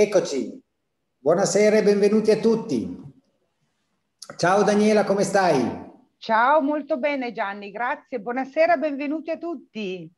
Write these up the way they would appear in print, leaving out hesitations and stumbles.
Eccoci, buonasera e benvenuti a tutti. Ciao Daniela, come stai? Ciao, molto bene Gianni, grazie. Buonasera, benvenuti a tutti.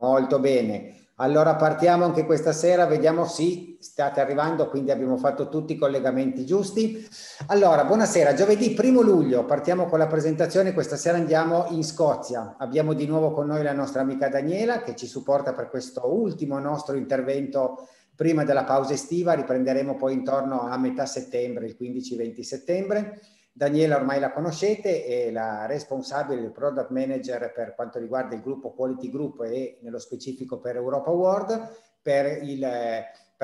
Molto bene. Allora partiamo anche questa sera, vediamo se state arrivando, quindi abbiamo fatto tutti i collegamenti giusti. Allora, buonasera, giovedì 1° luglio, partiamo con la presentazione, questa sera andiamo in Scozia. Abbiamo di nuovo con noi la nostra amica Daniela che ci supporta per questo ultimo nostro intervento prima della pausa estiva, riprenderemo poi intorno a metà settembre, il 15-20 settembre. Daniela ormai la conoscete, è la responsabile del product manager per quanto riguarda il gruppo Quality Group e nello specifico per Europa World, per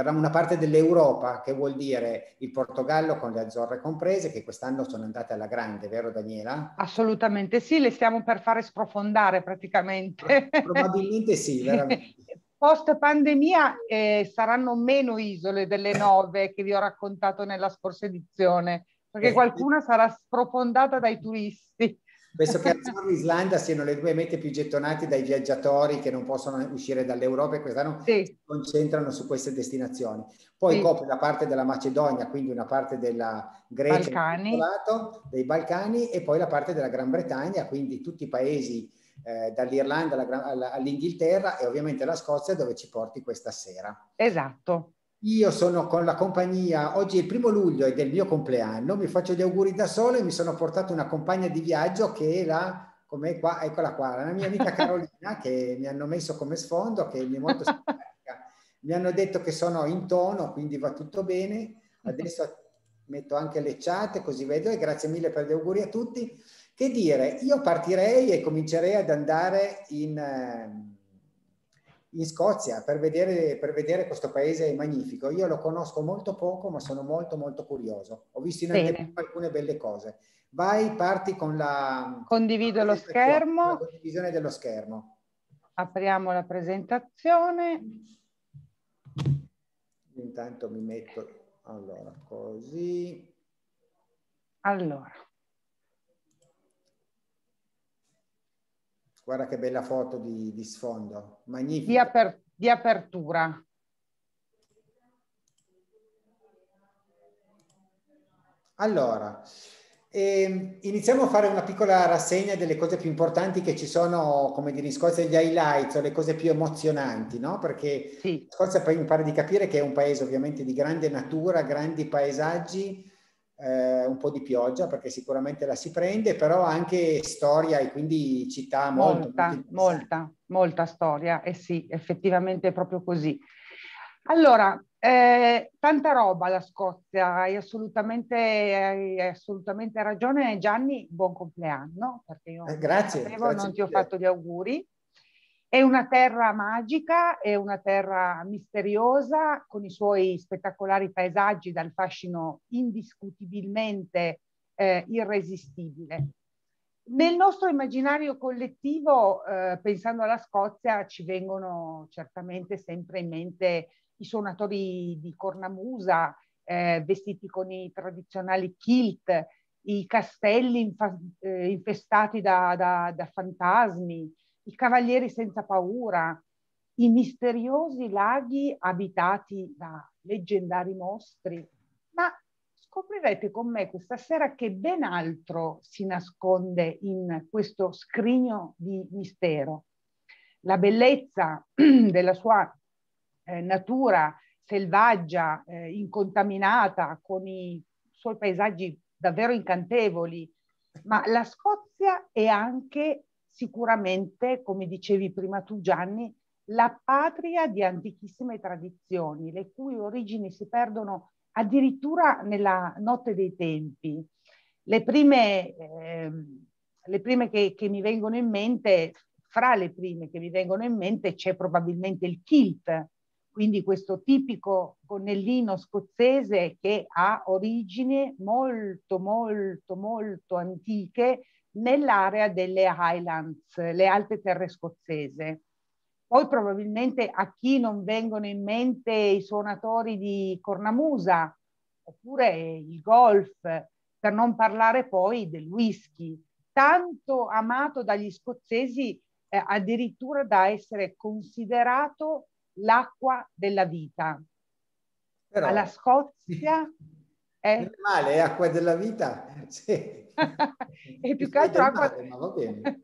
una parte dell'Europa, che vuol dire il Portogallo con le Azzorre comprese, che quest'anno sono andate alla grande, vero Daniela? Assolutamente sì, le stiamo per fare sprofondare praticamente. Probabilmente sì, veramente. Post pandemia saranno meno isole delle 9 che vi ho raccontato nella scorsa edizione, perché qualcuna sarà sprofondata dai turisti. Penso che Azzorre e Islanda siano le due mete più gettonate dai viaggiatori che non possono uscire dall'Europa e quest'anno si concentrano su queste destinazioni. Poi copre la parte della Macedonia, quindi una parte della Grecia, dei Balcani, e poi la parte della Gran Bretagna, quindi tutti i paesi dall'Irlanda all'Inghilterra e ovviamente la Scozia, dove ci porti questa sera. Esatto. Io sono con la compagnia, oggi è il 1° luglio, è del mio compleanno, mi faccio gli auguri da solo e mi sono portato una compagna di viaggio che è la, com'è qua, eccola qua, la mia amica Carolina che mi hanno messo come sfondo, che mi è molto simpatica. Mi hanno detto che sono in tono, quindi va tutto bene. Adesso metto anche le chat così vedo, e grazie mille per gli auguri a tutti. Che dire, io partirei e comincerei ad andare in Scozia per vedere questo paese magnifico. Io lo conosco molto poco, ma sono molto molto curioso. Ho visto in anteprima alcune belle cose. Vai, parti con la... Condivido lo schermo. La condivisione dello schermo. Apriamo la presentazione. Intanto mi metto... Allora, così. Allora. Guarda che bella foto di sfondo, magnifica. Di apertura. Allora, iniziamo a fare una piccola rassegna delle cose più importanti che ci sono, come dire, in Scozia, gli highlights, o le cose più emozionanti, no? Perché sì. Scozia poi mi pare di capire che è un paese ovviamente di grande natura, grandi paesaggi, un po' di pioggia perché sicuramente la si prende, però anche storia e quindi città molta storia, e sì, effettivamente è proprio così. Allora, tanta roba la Scozia, hai assolutamente ragione Gianni, buon compleanno, perché io non ti ho fatto gli auguri. È una terra magica, è una terra misteriosa, con i suoi spettacolari paesaggi dal fascino indiscutibilmente irresistibile. Nel nostro immaginario collettivo, pensando alla Scozia, ci vengono certamente sempre in mente i suonatori di cornamusa, vestiti con i tradizionali kilt, i castelli infestati da fantasmi, i cavalieri senza paura, i misteriosi laghi abitati da leggendari mostri, ma scoprirete con me questa sera che ben altro si nasconde in questo scrigno di mistero. La bellezza della sua natura selvaggia, incontaminata, con i suoi paesaggi davvero incantevoli, ma la Scozia è anche sicuramente, come dicevi prima tu Gianni, la patria di antichissime tradizioni, le cui origini si perdono addirittura nella notte dei tempi. Fra le prime che mi vengono in mente c'è probabilmente il kilt, quindi questo tipico gonnellino scozzese che ha origini molto, molto, molto antiche nell'area delle Highlands, le alte terre scozzese. Poi probabilmente a chi non vengono in mente i suonatori di cornamusa, oppure il golf, per non parlare poi del whisky, tanto amato dagli scozzesi addirittura da essere considerato l'acqua della vita. Però, alla Scozia è male, è acqua della vita. Sì. E più che altro acqua... male, ma va bene.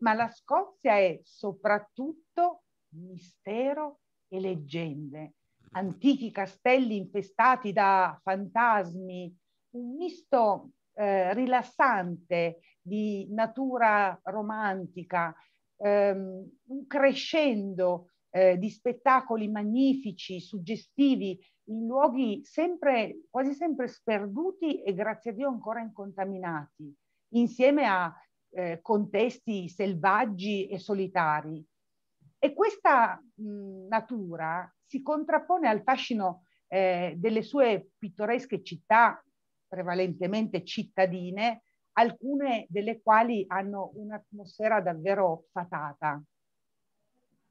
Ma la Scozia è soprattutto mistero e leggende, antichi castelli infestati da fantasmi, un misto rilassante di natura romantica, un crescendo di spettacoli magnifici, suggestivi, in luoghi sempre, quasi sempre sperduti e grazie a Dio ancora incontaminati, insieme a contesti selvaggi e solitari. E questa natura si contrappone al fascino delle sue pittoresche città, prevalentemente cittadine, alcune delle quali hanno un'atmosfera davvero fatata.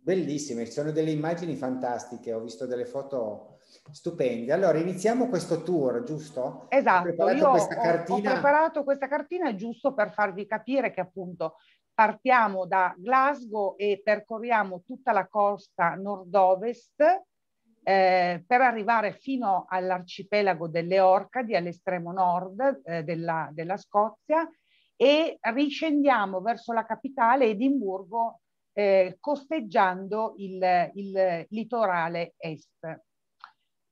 Bellissime, ci sono delle immagini fantastiche, ho visto delle foto stupende. Allora, iniziamo questo tour, giusto? Esatto, ho preparato questa cartina giusto per farvi capire che appunto partiamo da Glasgow e percorriamo tutta la costa nord-ovest per arrivare fino all'arcipelago delle Orcadi, all'estremo nord della Scozia, e riscendiamo verso la capitale Edimburgo, costeggiando il litorale est.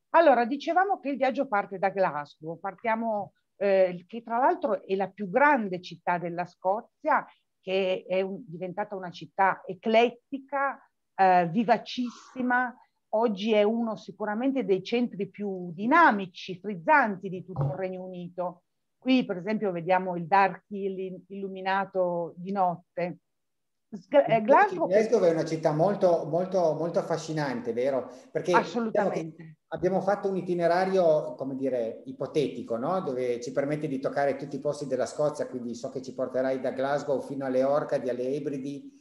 Allora, dicevamo che il viaggio parte da Glasgow, partiamo che tra l'altro è la più grande città della Scozia, che è diventata una città eclettica, vivacissima. Oggi è uno sicuramente dei centri più dinamici, frizzanti di tutto il Regno Unito. Qui per esempio vediamo il Dark Hill illuminato di notte. Glasgow è una città molto, molto, molto affascinante, vero? Perché assolutamente. Abbiamo fatto un itinerario, come dire, ipotetico, no? Dove ci permette di toccare tutti i posti della Scozia, quindi so che ci porterai da Glasgow fino alle Orcadi, alle Ebridi,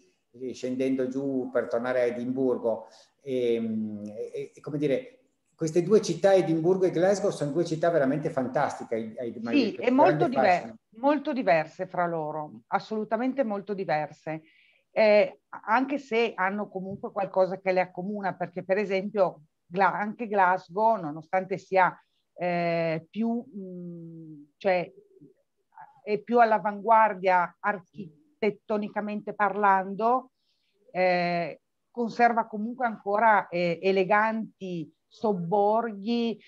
scendendo giù per tornare a Edimburgo. E come dire, queste due città, Edimburgo e Glasgow, sono due città veramente fantastiche. Sì, e molto diverse fra loro, assolutamente molto diverse, anche se hanno comunque qualcosa che le accomuna, perché per esempio anche Glasgow, nonostante sia più all'avanguardia architettonicamente parlando, conserva comunque ancora eleganti sobborghi,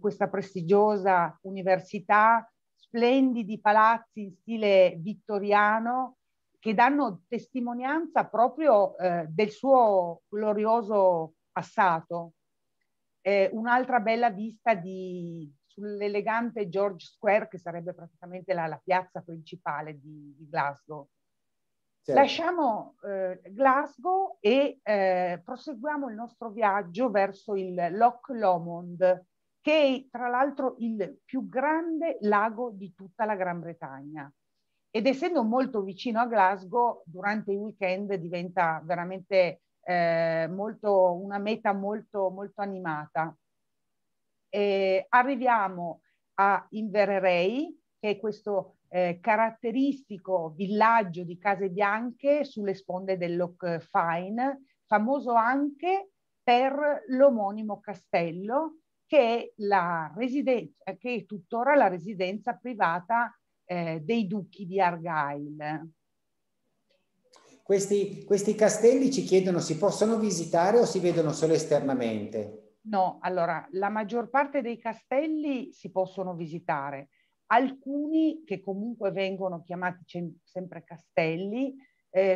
questa prestigiosa università, splendidi palazzi in stile vittoriano che danno testimonianza proprio del suo glorioso passato. Un'altra bella vista sull'elegante George Square, che sarebbe praticamente la piazza principale di Glasgow. Certo. Lasciamo Glasgow e proseguiamo il nostro viaggio verso il Loch Lomond, che è tra l'altro il più grande lago di tutta la Gran Bretagna. Ed essendo molto vicino a Glasgow, durante i weekend diventa veramente una meta molto, molto animata. Arriviamo a Inveraray, che è questo caratteristico villaggio di case bianche sulle sponde del Loch Fyne, famoso anche per l'omonimo castello, che è tuttora la residenza privata dei duchi di Argyle. Questi castelli, ci chiedono, si possono visitare o si vedono solo esternamente? No, allora la maggior parte dei castelli si possono visitare. Alcuni, che comunque vengono chiamati sempre castelli,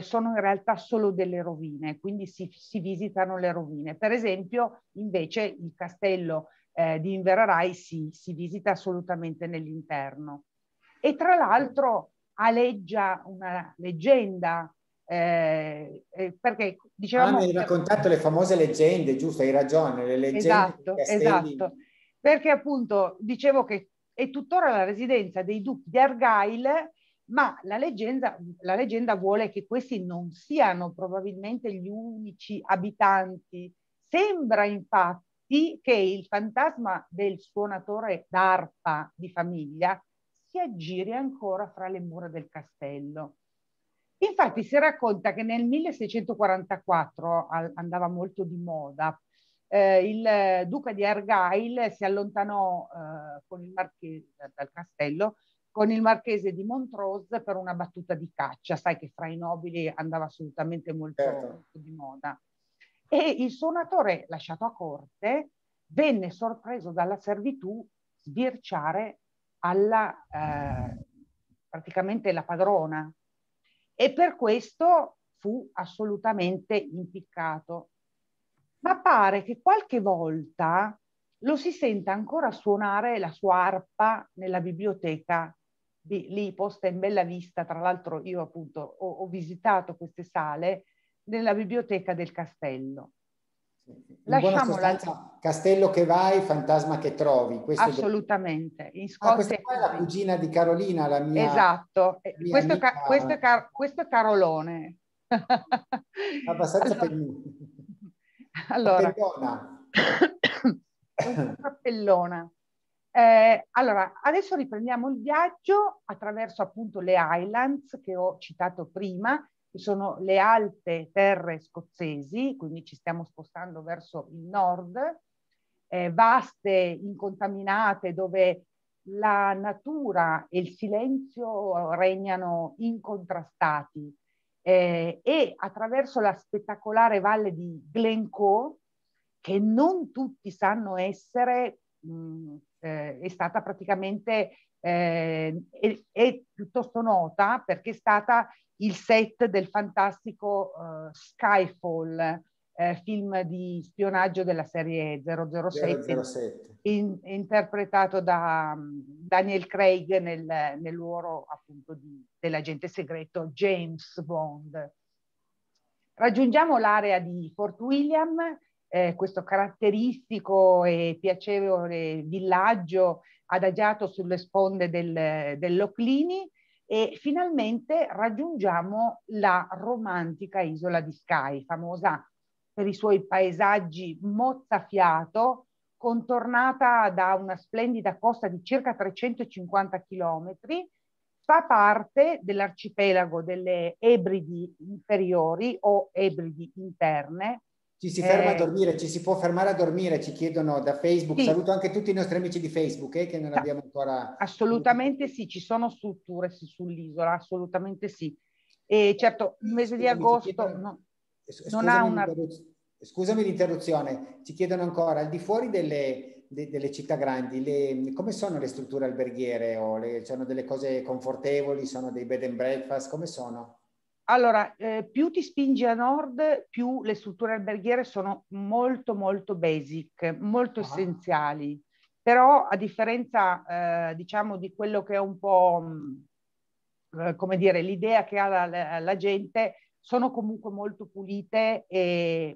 sono in realtà solo delle rovine, quindi si visitano le rovine. Per esempio, invece, il castello di Inveraray si visita assolutamente nell'interno. E tra l'altro aleggia una leggenda, perché dicevamo... mi hai raccontato le famose leggende, giusto? Hai ragione, le leggende. Esatto, esatto. Perché appunto dicevo che è tuttora la residenza dei duchi di Argyle, ma la leggenda vuole che questi non siano probabilmente gli unici abitanti. Sembra infatti che il fantasma del suonatore d'arpa di famiglia si aggiri ancora fra le mura del castello. Infatti si racconta che nel 1644 andava molto di moda il duca di Argyle si allontanò con il marchese, dal castello, con il marchese di Montrose per una battuta di caccia, sai che fra i nobili andava assolutamente molto, molto di moda. E il suonatore lasciato a corte venne sorpreso dalla servitù sbirciare alla, praticamente la padrona, e per questo fu assolutamente impiccato. Ma pare che qualche volta lo si senta ancora suonare la sua arpa nella biblioteca di, lì posta in bella vista. Tra l'altro io appunto ho visitato queste sale nella biblioteca del castello. Lasciamo la... Castello che vai, fantasma che trovi. Questo assolutamente. In Scozia, questa qua è la cugina di Carolina, la mia. Esatto, mia questo è Carolone. Abbastanza allora, cappellona. Allora, adesso riprendiamo il viaggio attraverso appunto le Highlands che ho citato prima, che sono le alte terre scozzesi, quindi ci stiamo spostando verso il nord, vaste, incontaminate, dove la natura e il silenzio regnano incontrastati. E attraverso la spettacolare valle di Glencoe, che non tutti sanno essere, è stata praticamente, è piuttosto nota perché è stata il set del fantastico Skyfall, film di spionaggio della serie 007, 007. Interpretato da Daniel Craig nel ruolo appunto dell'agente segreto James Bond. Raggiungiamo l'area di Fort William, questo caratteristico e piacevole villaggio adagiato sulle sponde del Loch Lomond, e finalmente raggiungiamo la romantica isola di Skye, famosa per i suoi paesaggi mozzafiato, contornata da una splendida costa di circa 350 chilometri, fa parte dell'arcipelago delle Ebridi inferiori o Ebridi interne. Ci si ferma a dormire, ci si può fermare a dormire, ci chiedono da Facebook. Sì. Saluto anche tutti i nostri amici di Facebook che non abbiamo ancora... Assolutamente sì, ci sono strutture sull'isola, assolutamente sì. E certo, il mese di agosto... Scusami l'interruzione, ci chiedono ancora, al di fuori delle città grandi, come sono le strutture alberghiere? Sono delle cose confortevoli, sono dei bed and breakfast, come sono? Allora, più ti spingi a nord, più le strutture alberghiere sono molto molto basic, molto essenziali, però a differenza diciamo di quello che è un po' come dire l'idea che ha la gente, sono comunque molto pulite,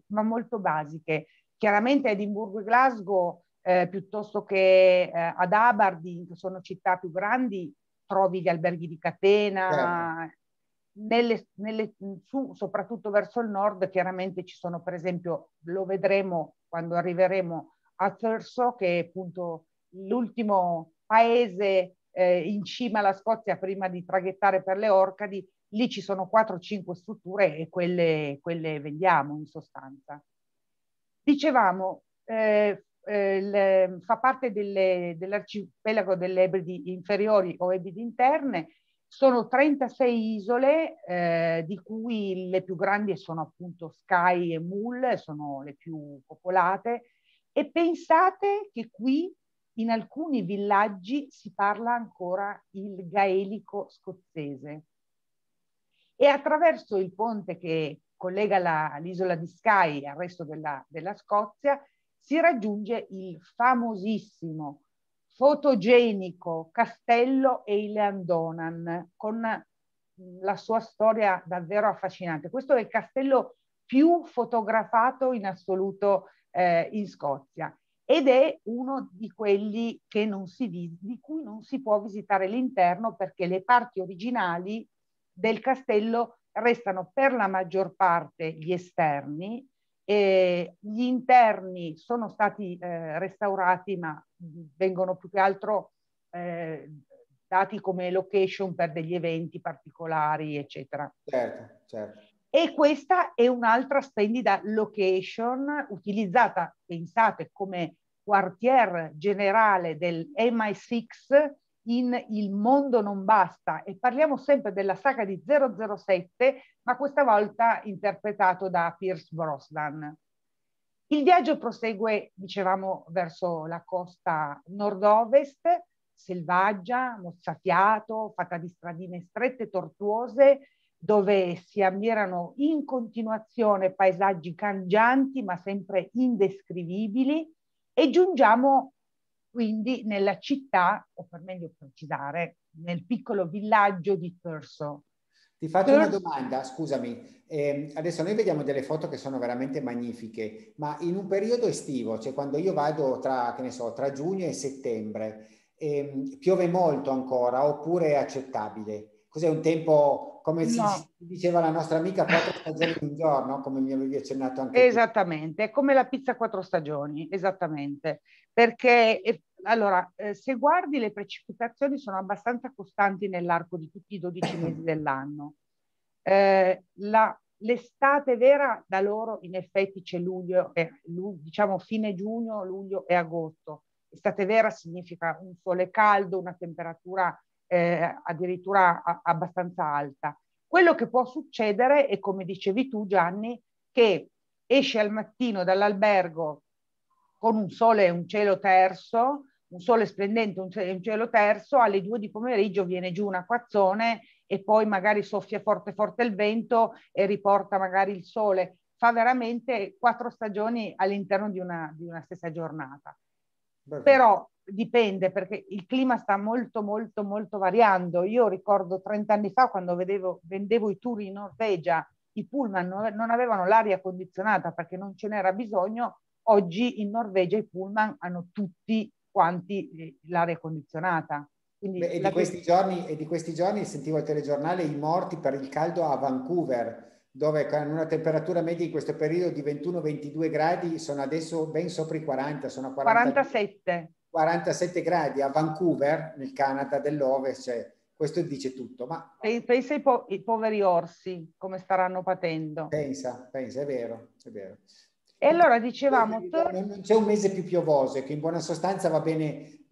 ma molto basiche. Chiaramente Edimburgo e Glasgow, piuttosto che ad Aberdeen, che sono città più grandi, trovi gli alberghi di catena. Soprattutto verso il nord, chiaramente ci sono, per esempio, lo vedremo quando arriveremo a Thurso, che è appunto l'ultimo paese in cima alla Scozia prima di traghettare per le Orcadi. Lì ci sono 4-5 strutture e quelle vendiamo in sostanza. Dicevamo, fa parte dell'arcipelago delle Ebridi inferiori o Ebridi interne, sono 36 isole, di cui le più grandi sono appunto Skye e Mull, sono le più popolate, e pensate che qui in alcuni villaggi si parla ancora il gaelico scozzese. E attraverso il ponte che collega l'isola di Skye al resto della Scozia si raggiunge il famosissimo, fotogenico castello Eilean Donan, con la sua storia davvero affascinante. Questo è il castello più fotografato in assoluto in Scozia, ed è uno di quelli che di cui non si può visitare l'interno, perché le parti originali del castello restano per la maggior parte gli esterni, e gli interni sono stati restaurati, ma vengono più che altro dati come location per degli eventi particolari, eccetera. Certo, certo. E questa è un'altra splendida location utilizzata, pensate, come quartier generale del MI6 in Il mondo non basta, e parliamo sempre della saga di 007, ma questa volta interpretato da Pierce Brosnan. Il viaggio prosegue, dicevamo, verso la costa nord-ovest, selvaggia, mozzafiato, fatta di stradine strette e tortuose, dove si ammirano in continuazione paesaggi cangianti ma sempre indescrivibili, e giungiamo quindi nella città, o per meglio precisare, nel piccolo villaggio di Thurso. Ti faccio una domanda, scusami. Adesso noi vediamo delle foto che sono veramente magnifiche, ma in un periodo estivo, cioè quando io vado tra, che ne so, tra giugno e settembre, piove molto ancora oppure è accettabile? Cos'è un tempo, come si diceva la nostra amica, 4 stagioni in un giorno, come mi avevi accennato anche tu? Esattamente, è come la pizza 4 stagioni, esattamente. Perché, allora, se guardi, le precipitazioni sono abbastanza costanti nell'arco di tutti i 12 mesi dell'anno. L'estate vera da loro, in effetti, c'è luglio, diciamo fine giugno, luglio e agosto. Estate vera significa un sole caldo, una temperatura addirittura abbastanza alta. Quello che può succedere è, come dicevi tu Gianni, che esci al mattino dall'albergo con un sole e un cielo terso, un sole splendente e un cielo terso, alle 14:00 viene giù una acquazzone e poi magari soffia forte forte il vento e riporta magari il sole. Fa veramente 4 stagioni all'interno di una stessa giornata. Beh. Però dipende, perché il clima sta molto variando. Io ricordo 30 anni fa, quando vendevo i tour in Norvegia, i pullman non avevano l'aria condizionata perché non ce n'era bisogno. Oggi in Norvegia i pullman hanno tutti quanti l'aria condizionata. Quindi di questi giorni sentivo al telegiornale i morti per il caldo a Vancouver, dove con una temperatura media in questo periodo di 21-22 gradi sono adesso ben sopra i 40, sono 47 gradi a Vancouver, nel Canada dell'Ovest, cioè, questo dice tutto. Ma pensa ai poveri orsi, come staranno patendo. Pensa, è vero, è vero. E allora dicevamo... Non c'è un mese più piovoso, che in buona sostanza va bene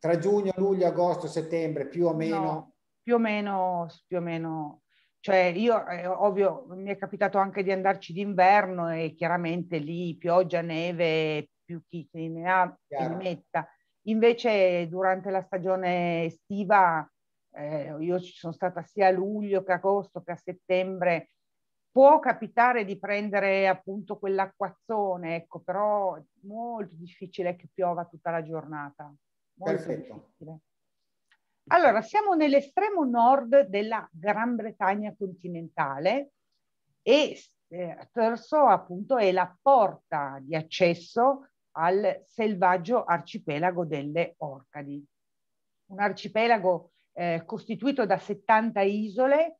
tra giugno, luglio, agosto, settembre, più o meno... No, più o meno... Cioè io, ovvio, mi è capitato anche di andarci d'inverno e chiaramente lì pioggia, neve... più chi ne ha che ne metta. Invece durante la stagione estiva io ci sono stata sia a luglio che a agosto che a settembre. Può capitare di prendere appunto quell'acquazzone, ecco, però è molto difficile che piova tutta la giornata. Molto difficile. Allora, siamo nell'estremo nord della Gran Bretagna continentale e Thurso appunto è la porta di accesso al selvaggio arcipelago delle Orcadi, un arcipelago costituito da 70 isole,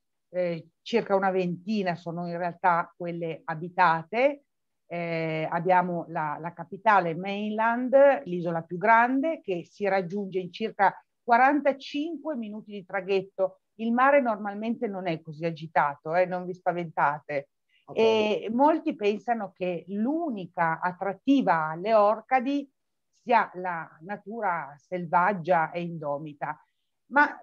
circa una ventina sono in realtà quelle abitate. Abbiamo la capitale Mainland, l'isola più grande, che si raggiunge in circa 45 minuti di traghetto. Il mare normalmente non è così agitato, non vi spaventate. Okay. E molti pensano che l'unica attrattiva alle Orcadi sia la natura selvaggia e indomita, ma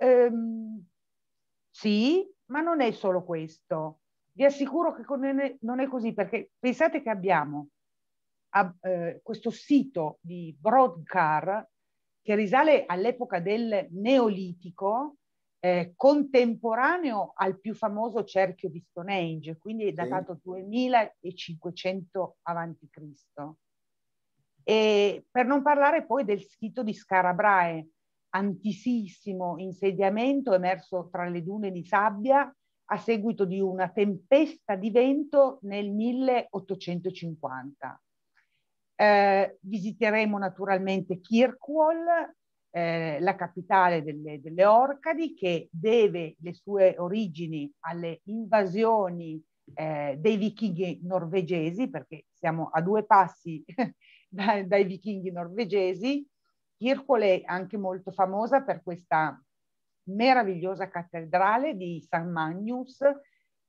sì, ma non è solo questo. Vi assicuro che non è così, perché pensate che abbiamo questo sito di Broadcar che risale all'epoca del Neolitico, contemporaneo al più famoso cerchio di Stonehenge, quindi è datato 2500 a.C. E per non parlare poi del sito di Scarabrae, antichissimo insediamento emerso tra le dune di sabbia a seguito di una tempesta di vento nel 1850. Visiteremo naturalmente Kirkwall, la capitale delle Orcadi, che deve le sue origini alle invasioni dei vichinghi norvegesi, perché siamo a 2 passi dai vichinghi norvegesi. Kirkwall è anche molto famosa per questa meravigliosa cattedrale di St. Magnus,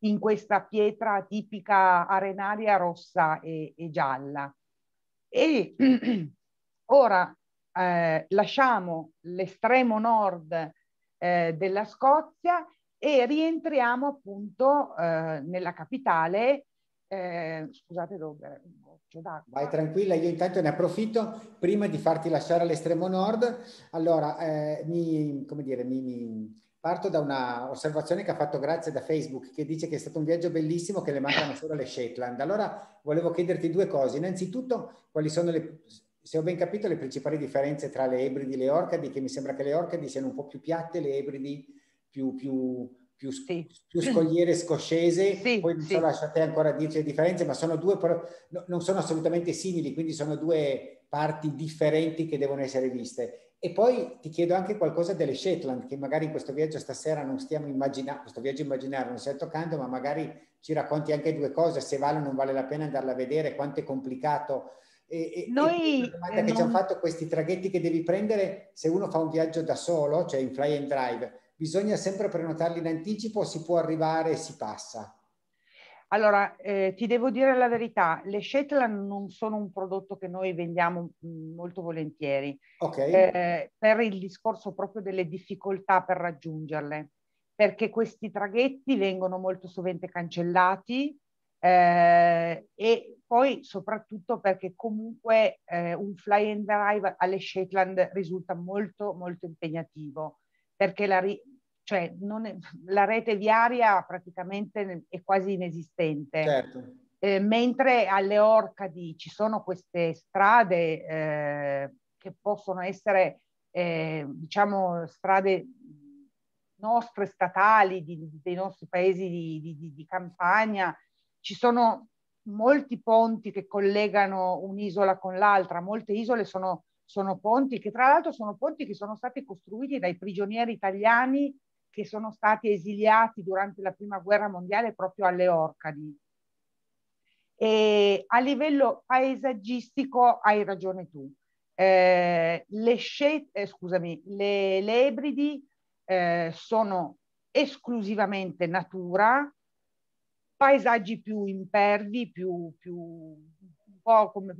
in questa pietra tipica arenaria rossa e gialla. E ora lasciamo l'estremo nord della Scozia e rientriamo appunto nella capitale. Scusate, devo bere un goccio d'acqua. Vai tranquilla, io intanto ne approfitto prima di farti lasciare all'estremo nord. Allora, parto da una osservazione che ha fatto Grazia da Facebook, che dice che è stato un viaggio bellissimo, che le mancano solo le Shetland. Allora volevo chiederti due cose. Innanzitutto, quali sono, se ho ben capito, le principali differenze tra le Ebridi e le Orcadi, che mi sembra che le Orcadi siano un po' più piatte, le Ebridi più scogliere scoscese, sì, poi non so, lasciate ancora dirci le differenze, ma sono due, però, no, non sono assolutamente simili, quindi sono due parti differenti che devono essere viste. E poi ti chiedo anche qualcosa delle Shetland, che magari in questo viaggio stasera non stiamo immaginando, questo viaggio immaginario non stiamo toccando, ma magari ci racconti anche due cose, se vale o non vale la pena andarla a vedere, quanto è complicato. Noi, la domanda che ci hanno fatto, questi traghetti che devi prendere, se uno fa un viaggio da solo, cioè in fly and drive, bisogna sempre prenotarli in anticipo, si può arrivare e si passa? Allora, ti devo dire la verità, le Shetland non sono un prodotto che noi vendiamo molto volentieri, okay, per il discorso proprio delle difficoltà per raggiungerle, perché questi traghetti vengono molto sovente cancellati e poi soprattutto perché comunque un fly and drive alle Shetland risulta molto molto impegnativo, perché la rete viaria praticamente è quasi inesistente. Certo. Mentre alle Orcadi ci sono queste strade che possono essere, diciamo, strade nostre, statali, dei nostri paesi di campagna. Ci sono molti ponti che collegano un'isola con l'altra, molte isole sono ponti che tra l'altro sono ponti che sono stati costruiti dai prigionieri italiani che sono stati esiliati durante la prima guerra mondiale proprio alle Orcadi. E a livello paesaggistico hai ragione tu. Le Ebridi sono esclusivamente natura, paesaggi più impervi, più un po' come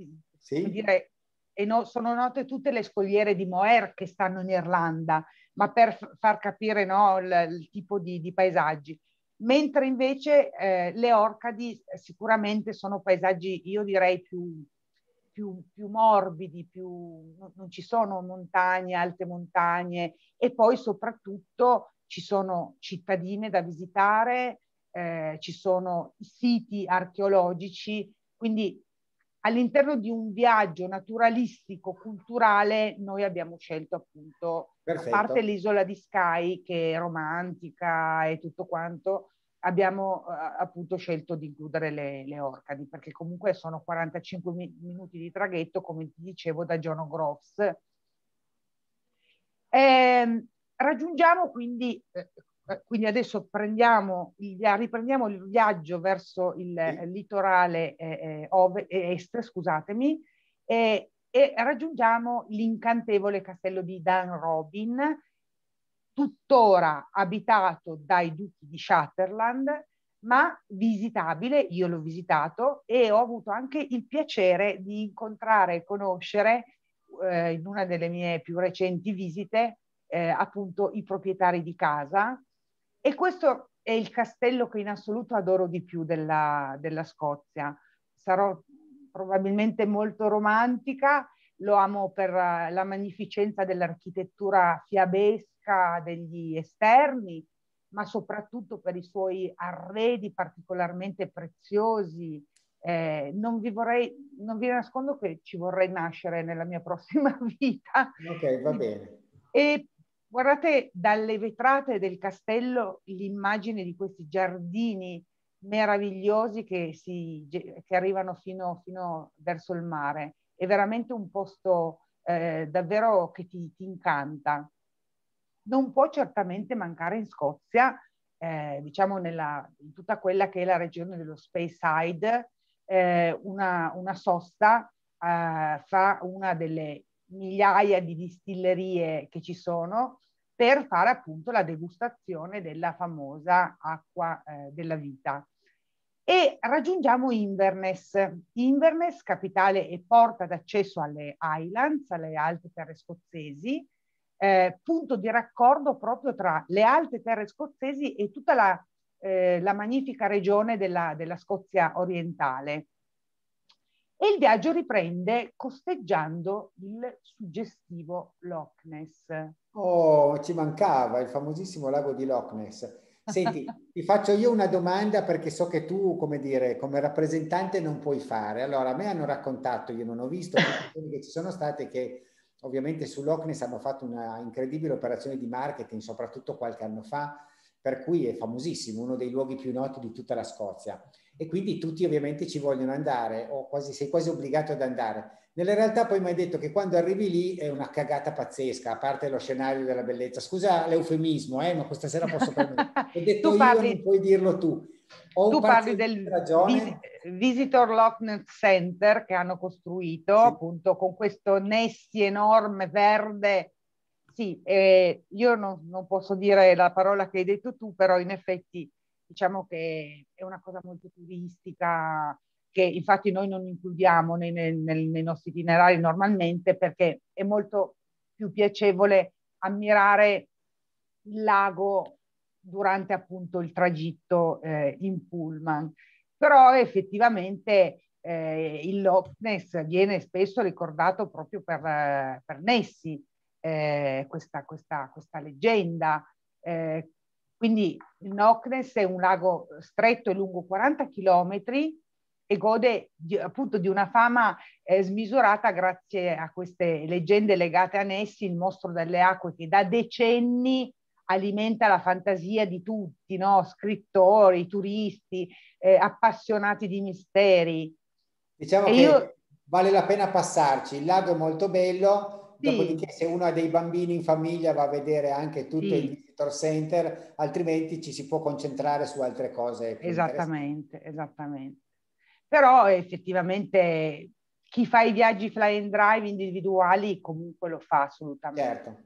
dire. E sono note tutte le scogliere di Moher che stanno in Irlanda, ma per far capire, no, il tipo di paesaggi. Mentre invece le Orcadi sicuramente sono paesaggi, io direi, più morbidi, non ci sono montagne, alte montagne, e poi soprattutto ci sono cittadine da visitare, ci sono siti archeologici, quindi all'interno di un viaggio naturalistico, culturale, noi abbiamo scelto appunto, perfetto, a parte l'isola di Skye che è romantica e tutto quanto, abbiamo appunto scelto di includere le Orcadi, perché comunque sono 45 minuti di traghetto, come ti dicevo, da John O'Groats. Raggiungiamo quindi adesso riprendiamo il viaggio verso il litorale est, scusatemi, e raggiungiamo l'incantevole castello di Dunrobin, tuttora abitato dai duchi di Sutherland, ma visitabile. Io l'ho visitato e ho avuto anche il piacere di incontrare e conoscere in una delle mie più recenti visite appunto i proprietari di casa. E questo è il castello che in assoluto adoro di più della Scozia. Sarò probabilmente molto romantica, lo amo per la magnificenza dell'architettura fiabesca degli esterni, ma soprattutto per i suoi arredi particolarmente preziosi. Non vi nascondo che ci vorrei nascere nella mia prossima vita. Ok, va bene. E guardate dalle vetrate del castello l'immagine di questi giardini meravigliosi che arrivano fino verso il mare. È veramente un posto davvero che ti incanta. Non può certamente mancare in Scozia, diciamo in tutta quella che è la regione dello Speyside, una sosta fra una delle migliaia di distillerie che ci sono, per fare appunto la degustazione della famosa acqua della vita. E raggiungiamo Inverness. Inverness, capitale e porta d'accesso alle Highlands, alle alte terre scozzesi, punto di raccordo proprio tra le alte terre scozzesi e tutta la magnifica regione della Scozia orientale. E il viaggio riprende costeggiando il suggestivo Loch Ness. Oh, ci mancava il famosissimo lago di Loch Ness. Senti, ti faccio io una domanda perché so che tu, come dire, come rappresentante non puoi fare. Allora, a me hanno raccontato, io non ho visto, che ci sono state che ovviamente su Loch Ness hanno fatto una incredibile operazione di marketing, soprattutto qualche anno fa, per cui è famosissimo, uno dei luoghi più noti di tutta la Scozia. E quindi tutti ovviamente ci vogliono andare, o quasi, sei quasi obbligato ad andare. Nella realtà poi mi hai detto che quando arrivi lì è una cagata pazzesca, a parte lo scenario della bellezza. Scusa l'eufemismo, ma questa sera posso permettere. Ho detto tu parli, io non puoi dirlo tu. Tu parli del Visitor Loch Ness Center che hanno costruito, sì, appunto con questo Nessie enorme verde. Sì, io non posso dire la parola che hai detto tu, però in effetti... diciamo che è una cosa molto turistica, che infatti noi non includiamo nei nostri itinerari normalmente, perché è molto più piacevole ammirare il lago durante appunto il tragitto in pullman. Però effettivamente il Loch Ness viene spesso ricordato proprio per Nessie, questa leggenda. Quindi il Loch Ness è un lago stretto e lungo 40 chilometri e gode appunto di una fama smisurata grazie a queste leggende legate a Nessie, il mostro delle acque che da decenni alimenta la fantasia di tutti, no? Scrittori, turisti, appassionati di misteri. Diciamo che vale la pena passarci, il lago è molto bello. Sì. Dopodiché se uno ha dei bambini in famiglia va a vedere anche tutto, sì, il visitor center, altrimenti ci si può concentrare su altre cose. Esattamente, esattamente. Però effettivamente chi fa i viaggi fly and drive individuali comunque lo fa assolutamente. Certo.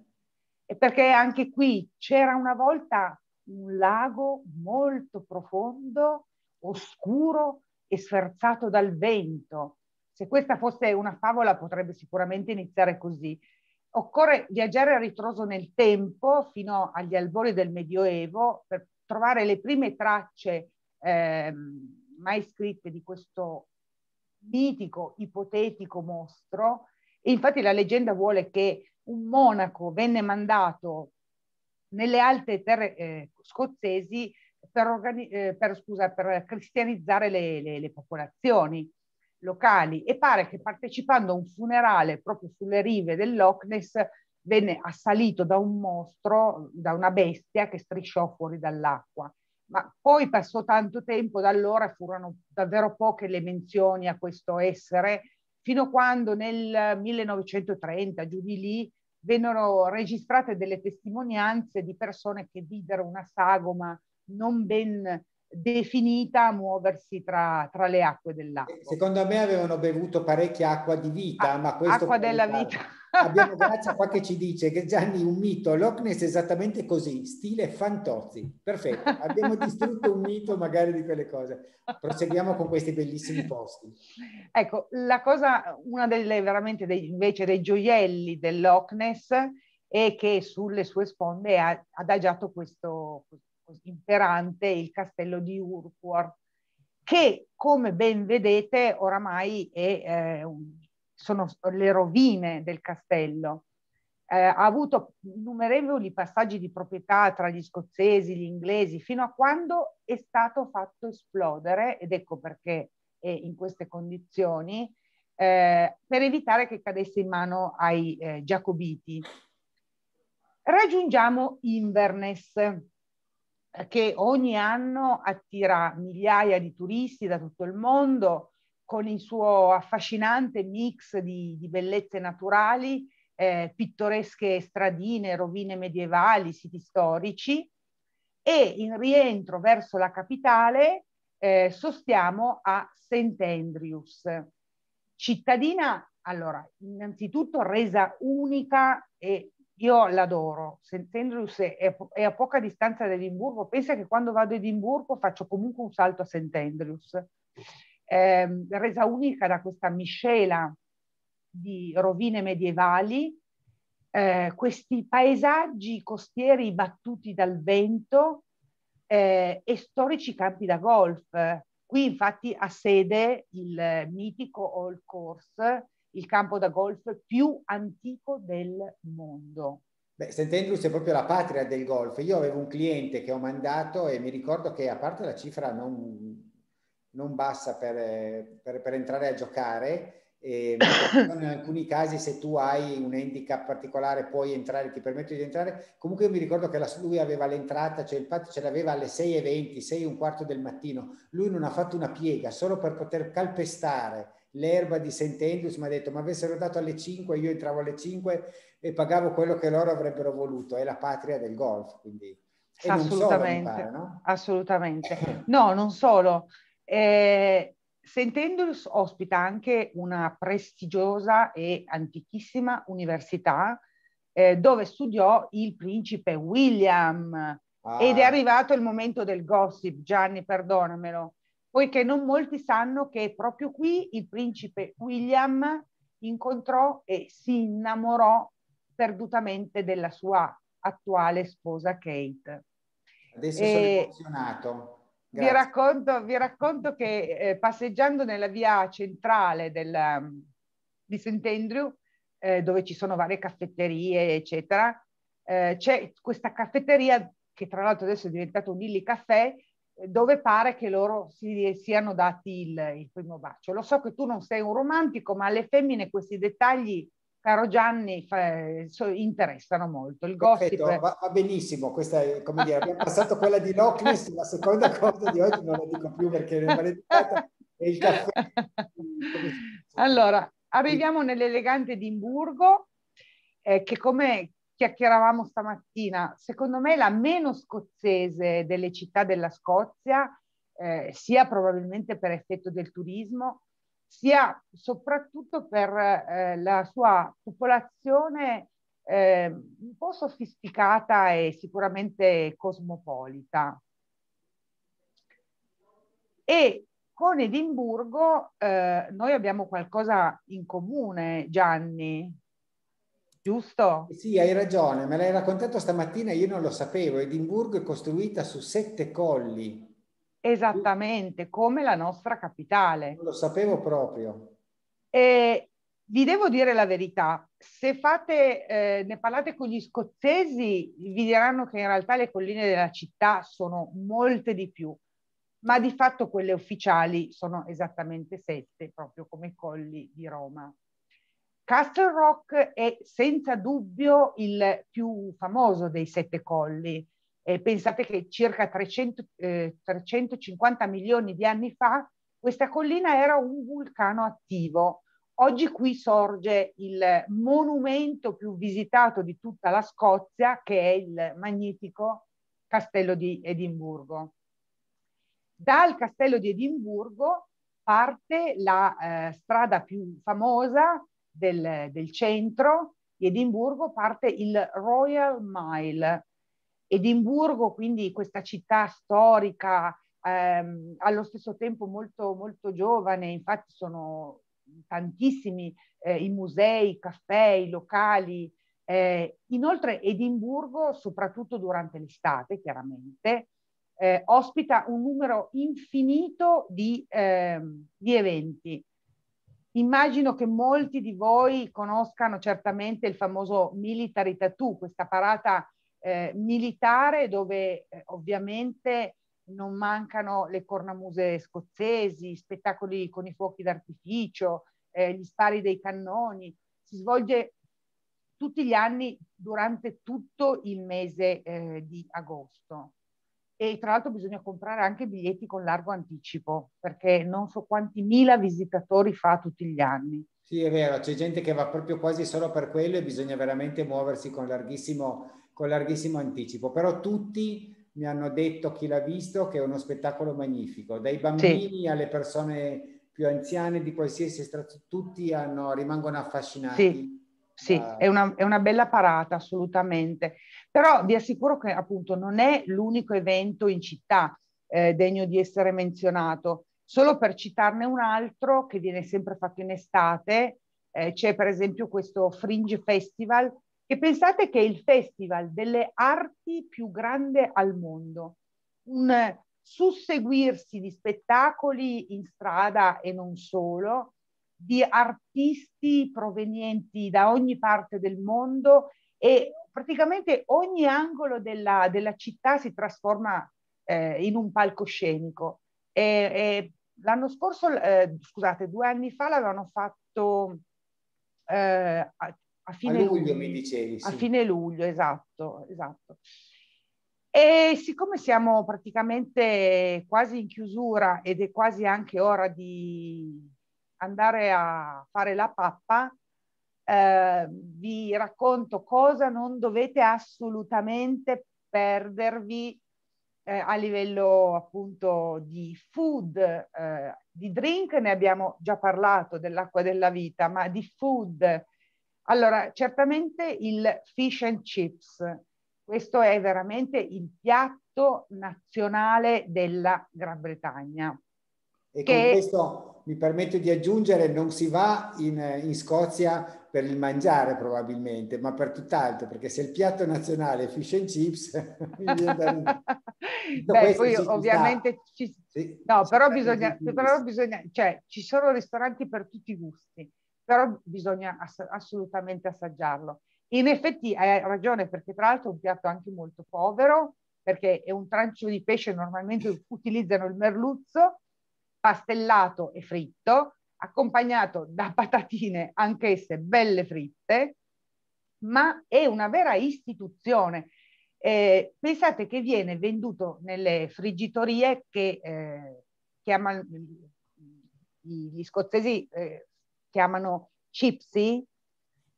E perché anche qui c'era una volta un lago molto profondo, oscuro e sferzato dal vento. Se questa fosse una favola potrebbe sicuramente iniziare così. Occorre viaggiare a ritroso nel tempo fino agli albori del Medioevo per trovare le prime tracce mai scritte di questo mitico, ipotetico mostro. E infatti la leggenda vuole che un monaco venne mandato nelle alte terre scozzesi per cristianizzare le popolazioni locali, e pare che partecipando a un funerale proprio sulle rive del Loch Ness venne assalito da un mostro, da una bestia che strisciò fuori dall'acqua. Ma poi passò tanto tempo da allora, furono davvero poche le menzioni a questo essere, fino a quando nel 1930, giù di lì, vennero registrate delle testimonianze di persone che videro una sagoma non ben definita a muoversi tra le acque del lago. Secondo me avevano bevuto parecchia acqua di vita, ma questo acqua della vita. Abbiamo Grazia qua che ci dice che Gianni un mito, Loch Ness è esattamente così, stile Fantozzi. Perfetto, abbiamo distrutto un mito magari di quelle cose. Proseguiamo con questi bellissimi posti. Ecco, la cosa, una delle veramente invece dei gioielli del Loch Ness è che sulle sue sponde ha adagiato questo imperante, il castello di Urquhart, che come ben vedete oramai sono le rovine del castello. Ha avuto innumerevoli passaggi di proprietà tra gli scozzesi, gli inglesi, fino a quando è stato fatto esplodere, ed ecco perché è in queste condizioni, per evitare che cadesse in mano ai giacobiti. Raggiungiamo Inverness, che ogni anno attira migliaia di turisti da tutto il mondo con il suo affascinante mix di bellezze naturali, pittoresche stradine, rovine medievali, siti storici, e in rientro verso la capitale sostiamo a St. Andrews, cittadina allora innanzitutto resa unica e Io l'adoro. St. Andrews è a poca distanza da Edimburgo. Pensa che quando vado a Edimburgo faccio comunque un salto a St. Andrews, resa unica da questa miscela di rovine medievali, questi paesaggi costieri battuti dal vento e storici campi da golf. Qui infatti ha sede il mitico Old Course, il campo da golf più antico del mondo. Beh, St. Andrews è proprio la patria del golf. Io avevo un cliente che ho mandato e mi ricordo che, a parte la cifra non bassa per entrare a giocare, in alcuni casi se tu hai un handicap particolare puoi entrare, ti permettono di entrare. Comunque io mi ricordo che lui aveva l'entrata, cioè il patio ce l'aveva alle 6:20, 6:15 del mattino. Lui non ha fatto una piega solo per poter calpestare l'erba di St. Andrews. Mi ha detto: ma avessero dato alle 5, io entravo alle 5 e pagavo quello che loro avrebbero voluto. È la patria del golf, quindi. E assolutamente, non solo, mi pare, no? Assolutamente. No, non solo. St. Andrews ospita anche una prestigiosa e antichissima università dove studiò il principe William. Ed è arrivato il momento del gossip, Gianni, perdonamelo, poiché non molti sanno che proprio qui il principe William incontrò e si innamorò perdutamente della sua attuale sposa Kate. Adesso sono emozionato. Vi racconto che passeggiando nella via centrale di St. Andrew, dove ci sono varie caffetterie, eccetera, c'è questa caffetteria che tra l'altro adesso è diventata un Illy Caffè, dove pare che loro si siano dati il primo bacio. Lo so che tu non sei un romantico, ma alle femmine questi dettagli, caro Gianni, interessano molto. Il gossip va benissimo. Questa è, come dire, abbiamo passato quella di Loch Ness, la seconda cosa di oggi non la dico più perché non vale niente, è il caffè. Allora, arriviamo nell'elegante Edimburgo, che come chiacchieravamo stamattina, secondo me è la meno scozzese delle città della Scozia, sia probabilmente per effetto del turismo, sia soprattutto per la sua popolazione un po' sofisticata e sicuramente cosmopolita. E con Edimburgo noi abbiamo qualcosa in comune, Gianni. Giusto? Sì, hai ragione, me l'hai raccontato stamattina, io non lo sapevo. Edimburgo è costruita su 7 colli. Esattamente, come la nostra capitale. Non lo sapevo proprio. E vi devo dire la verità, se ne parlate con gli scozzesi, vi diranno che in realtà le colline della città sono molte di più, ma di fatto quelle ufficiali sono esattamente 7, proprio come i colli di Roma. Castle Rock è senza dubbio il più famoso dei 7 colli. Pensate che circa 350 milioni di anni fa questa collina era un vulcano attivo. Oggi qui sorge il monumento più visitato di tutta la Scozia, che è il magnifico Castello di Edimburgo. Dal Castello di Edimburgo parte la strada più famosa del centro di Edimburgo, parte il Royal Mile. Edimburgo, quindi questa città storica, allo stesso tempo molto, molto giovane, infatti sono tantissimi i musei, i caffè, i locali. Inoltre Edimburgo, soprattutto durante l'estate chiaramente, ospita un numero infinito di eventi. Immagino che molti di voi conoscano certamente il famoso Military Tattoo, questa parata militare dove ovviamente non mancano le cornamuse scozzesi, spettacoli con i fuochi d'artificio, gli spari dei cannoni. Si svolge tutti gli anni durante tutto il mese di agosto. E tra l'altro bisogna comprare anche biglietti con largo anticipo, perché non so quanti mila visitatori fa tutti gli anni. Sì, è vero, c'è gente che va proprio quasi solo per quello e bisogna veramente muoversi con larghissimo anticipo. Però tutti mi hanno detto, chi l'ha visto, che è uno spettacolo magnifico, dai bambini, sì, alle persone più anziane di qualsiasi estrato, tutti rimangono affascinati. Sì. Sì, è una bella parata, assolutamente. Però vi assicuro che appunto non è l'unico evento in città degno di essere menzionato. Solo per citarne un altro che viene sempre fatto in estate, c'è per esempio questo Fringe Festival, che pensate che è il festival delle arti più grande al mondo. Un susseguirsi di spettacoli in strada e non solo, di artisti provenienti da ogni parte del mondo, e praticamente ogni angolo della città si trasforma in un palcoscenico. L'anno scorso, scusate, 2 anni fa l'avevano fatto a fine luglio, mi dicevi. Sì. A fine luglio, esatto. E siccome siamo praticamente quasi in chiusura ed è quasi anche ora di andare a fare la pappa, vi racconto cosa non dovete assolutamente perdervi a livello appunto di food, di drink ne abbiamo già parlato, dell'acqua della vita, ma di food. Allora, certamente il fish and chips, questo è veramente il piatto nazionale della Gran Bretagna. E che... con questo mi permetto di aggiungere, non si va in Scozia per il mangiare probabilmente, ma per tutt'altro, perché se il piatto nazionale è fish and chips... Beh, poi ci ovviamente... Sì, no, però bisogna... Cioè, ci sono ristoranti per tutti i gusti, però bisogna assolutamente assaggiarlo. In effetti hai ragione, perché tra l'altro è un piatto anche molto povero, perché è un trancio di pesce, normalmente utilizzano il merluzzo, pastellato e fritto, accompagnato da patatine anch'esse belle fritte, ma è una vera istituzione. Pensate che viene venduto nelle friggitorie che chiamano, gli scozzesi chiamano chipsy,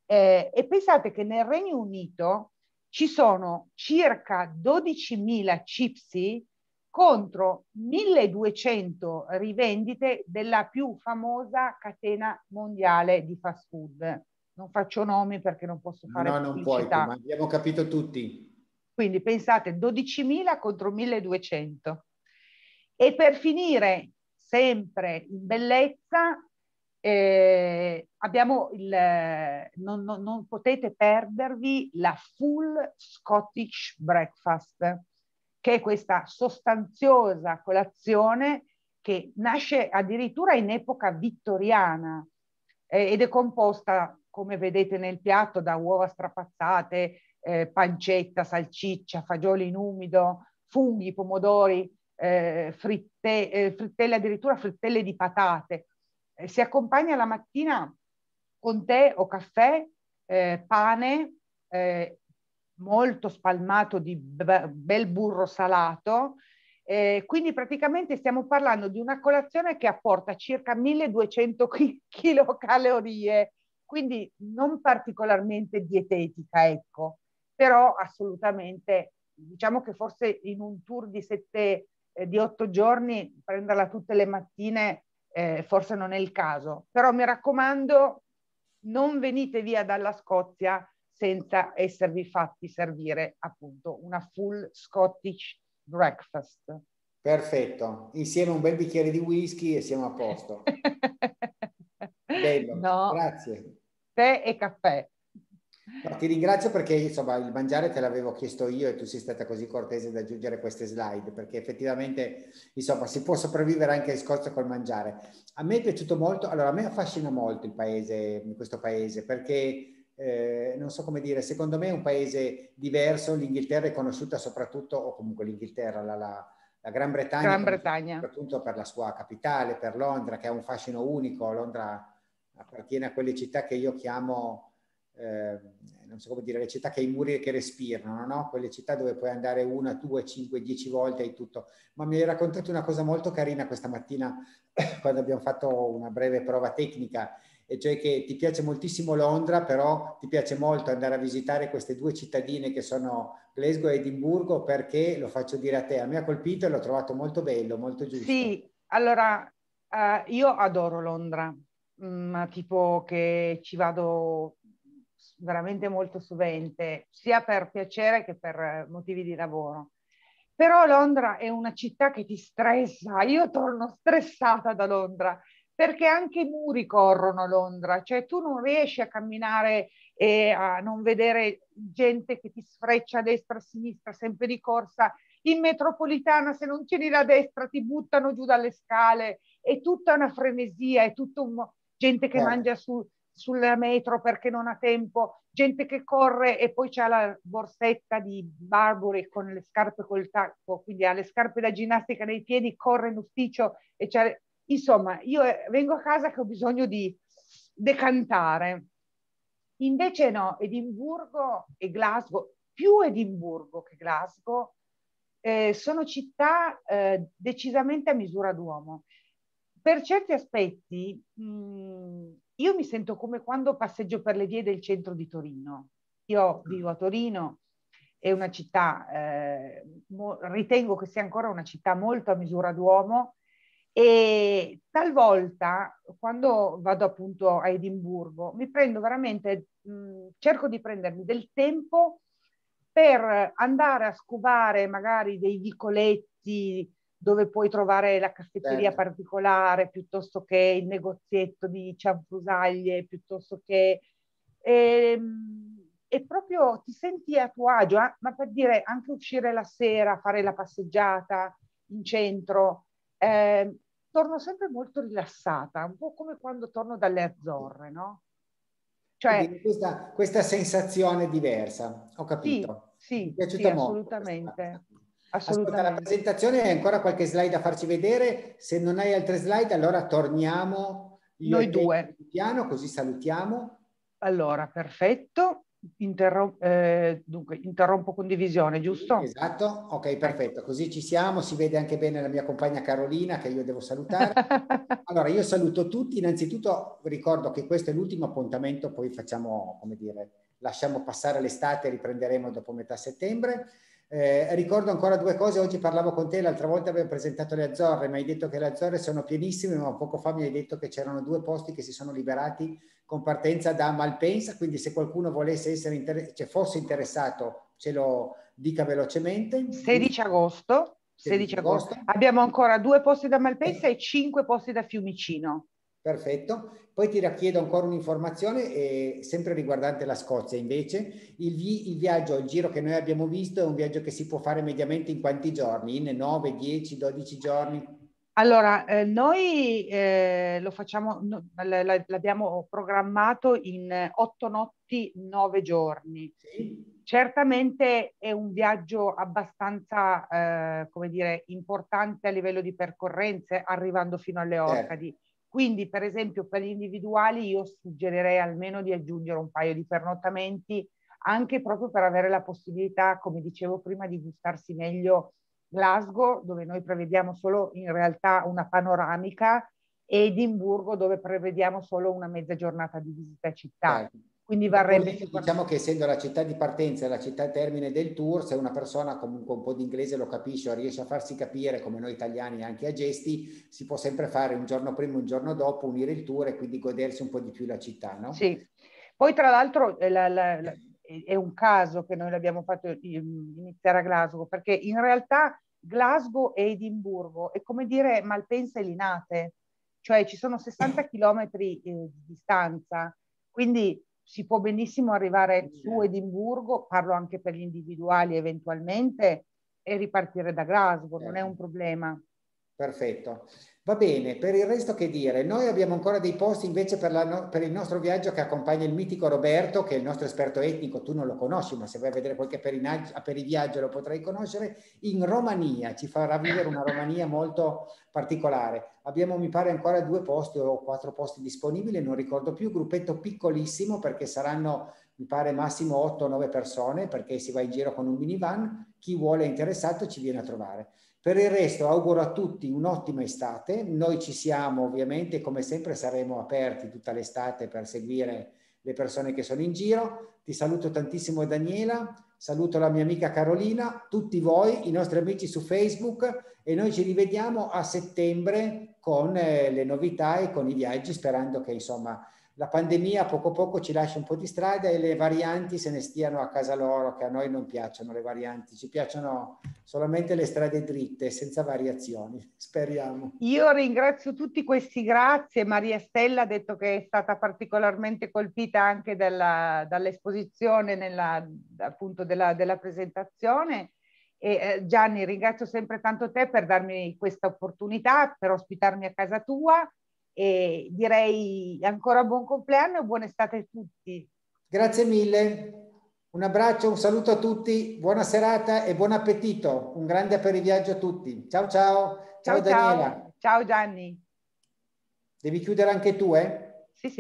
e pensate che nel Regno Unito ci sono circa 12.000 chipsy contro 1.200 rivendite della più famosa catena mondiale di fast food. Non faccio nomi perché non posso fare pubblicità. No, non puoi, ma abbiamo capito tutti. Quindi pensate, 12.000 contro 1.200. E per finire, sempre in bellezza, abbiamo non potete perdervi la full Scottish breakfast, che è questa sostanziosa colazione che nasce addirittura in epoca vittoriana ed è composta, come vedete nel piatto, da uova strapazzate, pancetta, salsiccia, fagioli in umido, funghi, pomodori, frittelle, addirittura frittelle di patate. Si accompagna la mattina con tè o caffè, pane, molto spalmato di bel burro salato, quindi praticamente stiamo parlando di una colazione che apporta circa 1.200 chilocalorie, quindi non particolarmente dietetica, ecco, però assolutamente, diciamo che forse in un tour di 8 giorni prenderla tutte le mattine forse non è il caso, però mi raccomando, non venite via dalla Scozia senza esservi fatti servire appunto una full Scottish breakfast. Perfetto, insieme a un bel bicchiere di whisky e siamo a posto. Bello, no, grazie. Tè e caffè. No, ti ringrazio perché insomma il mangiare te l'avevo chiesto io e tu sei stata così cortese da aggiungere queste slide, perché effettivamente insomma si può sopravvivere anche in Scozia col mangiare. A me è piaciuto molto, allora a me affascina molto il paese, questo paese, perché non so come dire, secondo me è un paese diverso. L'Inghilterra è conosciuta soprattutto, o comunque l'Inghilterra, la Gran Bretagna, soprattutto per la sua capitale, per Londra, che ha un fascino unico. Londra appartiene a quelle città che io chiamo, non so come dire, le città che i muri che respirano, no? Quelle città dove puoi andare 1, 2, 5, 10 volte e tutto. Ma mi hai raccontato una cosa molto carina questa mattina quando abbiamo fatto una breve prova tecnica, e cioè che ti piace moltissimo Londra, però ti piace molto andare a visitare queste 2 cittadine che sono Glasgow e Edimburgo, perché, lo faccio dire a te, a me ha colpito e l'ho trovato molto bello, molto giusto. Sì, allora io adoro Londra, ma tipo che ci vado veramente molto sovente, sia per piacere che per motivi di lavoro. Però Londra è una città che ti stressa, io torno stressata da Londra, perché anche i muri corrono a Londra, cioè tu non riesci a camminare e a non vedere gente che ti sfreccia a destra e a sinistra, sempre di corsa. In metropolitana, se non tieni la destra, ti buttano giù dalle scale, è tutta una frenesia, è tutta gente che mangia sulla metro perché non ha tempo, gente che corre e poi c'ha la borsetta di Burberry con le scarpe col tacco, quindi ha le scarpe da ginnastica nei piedi, corre in ufficio e c'ha... Insomma, io vengo a casa che ho bisogno di decantare. Invece no, Edimburgo e Glasgow, più Edimburgo che Glasgow, sono città decisamente a misura d'uomo. Per certi aspetti io mi sento come quando passeggio per le vie del centro di Torino. Io vivo a Torino, è una città, ritengo che sia ancora una città molto a misura d'uomo, e talvolta quando vado appunto a Edimburgo mi prendo veramente, cerco di prendermi del tempo per andare a scovare magari dei vicoletti dove puoi trovare la caffetteria particolare, piuttosto che il negozietto di cianfrusaglie, piuttosto che... E proprio ti senti a tuo agio, ma per dire anche uscire la sera, fare la passeggiata in centro. Torno sempre molto rilassata, un po' come quando torno dalle Azzorre, no? Cioè, questa sensazione diversa, ho capito. Sì, mi è piaciuta molto, assolutamente. Assolutamente. Ascolta, la presentazione, hai ancora qualche slide da farci vedere? Se non hai altre slide, allora torniamo noi due piano, così salutiamo. Allora, perfetto. Dunque, interrompo condivisione, giusto? Esatto, ok, perfetto, così ci siamo, si vede anche bene la mia compagna Carolina che io devo salutare. Allora, io saluto tutti, innanzitutto ricordo che questo è l'ultimo appuntamento, poi facciamo, come dire, lasciamo passare l'estate e riprenderemo dopo metà settembre. Ricordo ancora due cose, oggi parlavo con te, l'altra volta avevo presentato le Azzorre, mi hai detto che le Azzorre sono pienissime, ma poco fa mi hai detto che c'erano due posti che si sono liberati con partenza da Malpensa, quindi se qualcuno volesse essere fosse interessato ce lo dica velocemente. 16 agosto. Abbiamo ancora 2 posti da Malpensa e 5 posti da Fiumicino. Perfetto, poi ti richiedo ancora un'informazione, sempre riguardante la Scozia invece, il giro che noi abbiamo visto è un viaggio che si può fare mediamente in quanti giorni? In 9, 10, 12 giorni? Allora, noi lo facciamo, l'abbiamo programmato in 8 notti, 9 giorni. Sì. Certamente è un viaggio abbastanza, come dire, importante a livello di percorrenze, arrivando fino alle Orcadi. Quindi per esempio per gli individuali io suggerirei almeno di aggiungere un paio di pernottamenti, anche proprio per avere la possibilità, come dicevo prima, di gustarsi meglio Glasgow, dove noi prevediamo solo in realtà una panoramica, e Edimburgo, dove prevediamo solo una mezza giornata di visita a città. Quindi varrebbe... Diciamo che essendo la città di partenza e la città termine del tour, se una persona comunque un po' di inglese lo capisce o riesce a farsi capire, come noi italiani anche a gesti, si può sempre fare un giorno prima, un giorno dopo, unire il tour e quindi godersi un po' di più la città, no? Sì. Poi tra l'altro è un caso che noi l'abbiamo fatto iniziare a Glasgow, perché in realtà Glasgow e Edimburgo è come dire Malpensa e Linate, cioè ci sono 60 chilometri di distanza, quindi si può benissimo arrivare su Edimburgo, parlo anche per gli individuali eventualmente, e ripartire da Glasgow, non è un problema. Perfetto, va bene, per il resto che dire? Noi abbiamo ancora dei posti invece per il nostro viaggio che accompagna il mitico Roberto, che è il nostro esperto etnico, tu non lo conosci, ma se vai a vedere qualche periviaggio lo potrai conoscere, in Romania, ci farà vivere una Romania molto particolare. Abbiamo, mi pare, ancora 2 posti o 4 posti disponibili, non ricordo più, gruppetto piccolissimo perché saranno, mi pare, massimo 8 o 9 persone, perché si va in giro con un minivan, chi vuole è interessato ci viene a trovare. Per il resto auguro a tutti un'ottima estate, noi ci siamo ovviamente, come sempre saremo aperti tutta l'estate per seguire le persone che sono in giro. Ti saluto tantissimo Daniela, saluto la mia amica Carolina, tutti voi, i nostri amici su Facebook, e noi ci rivediamo a settembre con le novità e con i viaggi, sperando che insomma La pandemia poco a poco ci lascia un po' di strada e le varianti se ne stiano a casa loro, che a noi non piacciono le varianti, ci piacciono solamente le strade dritte, senza variazioni, speriamo. Io ringrazio tutti questi, grazie. Maria Stella ha detto che è stata particolarmente colpita anche dall'esposizione, appunto della presentazione. E Gianni, ringrazio sempre tanto te per darmi questa opportunità, per ospitarmi a casa tua. E direi ancora buon compleanno e buona estate a tutti. Grazie mille, un abbraccio, un saluto a tutti, buona serata e buon appetito, un grande aperiviaggio a tutti. Ciao ciao, ciao, ciao Daniela. Ciao Gianni. Devi chiudere anche tu, eh? Sì.